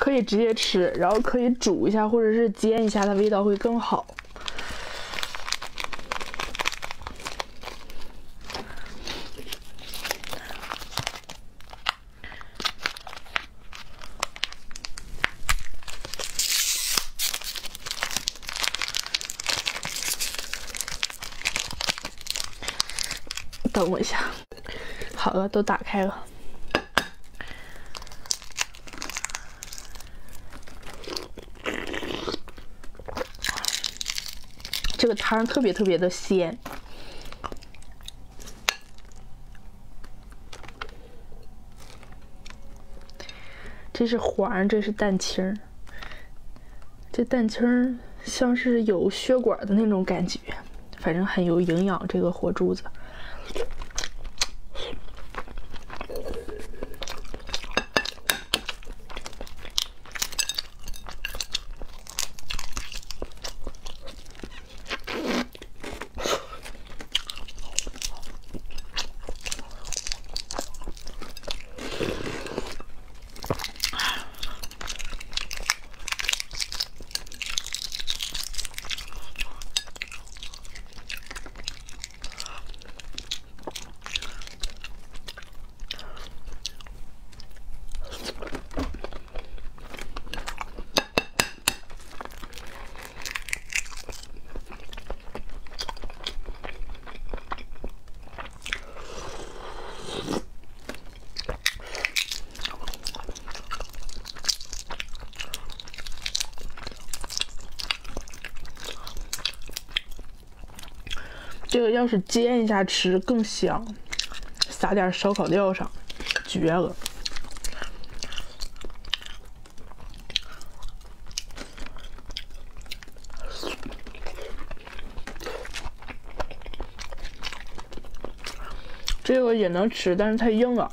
可以直接吃，然后可以煮一下或者是煎一下，它味道会更好。等我一下，好了，都打开了。 这个汤特别特别的鲜，这是黄，这是蛋清，这蛋清像是有血管的那种感觉，反正很有营养。这个活珠子，这个要是煎一下吃更香，撒点烧烤料上，绝了。 这个也能吃，但是太硬了。